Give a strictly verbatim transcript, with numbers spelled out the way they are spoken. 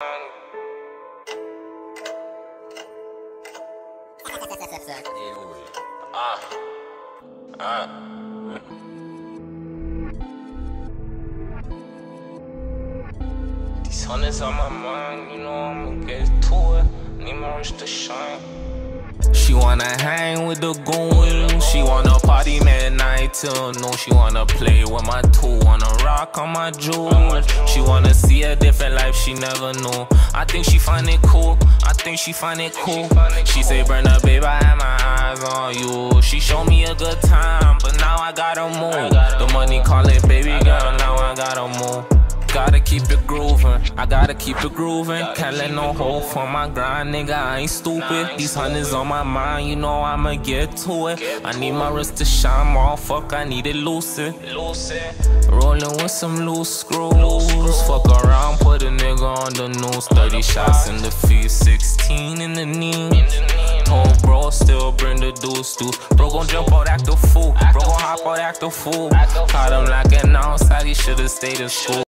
Ah, ah. These hundreds on my mind, you know I'ma get to it. Need my wrist to shine. She wanna hang with the goons. She wanna party midnight till noon. She wanna play with my tool, wanna rock on my jewels. She wanna see a different life she never knew. I think she find it cool, I think she find it cool. She say, "Brenda, babe, I have my eyes on you." She showed me a good time, but now I gotta move. The money call it, baby girl, now I gotta move. Gotta keep it groovin', I gotta keep it groovin'. Can't let no hope for my grind, nigga, I ain't stupid. These hundreds on my mind, you know I'ma get to it. I need my wrist to shine, motherfucker, I need it lucid. Rollin' with some loose screws. Fuck around, put a nigga on the news. Thirty shots in the feet, sixteen in the knee. Oh, bro, still bring the deuce, dude. Bro gon' jump out, act a fool. Bro gon' hop out, act a fool. Caught him like an outside, he should've stayed in school.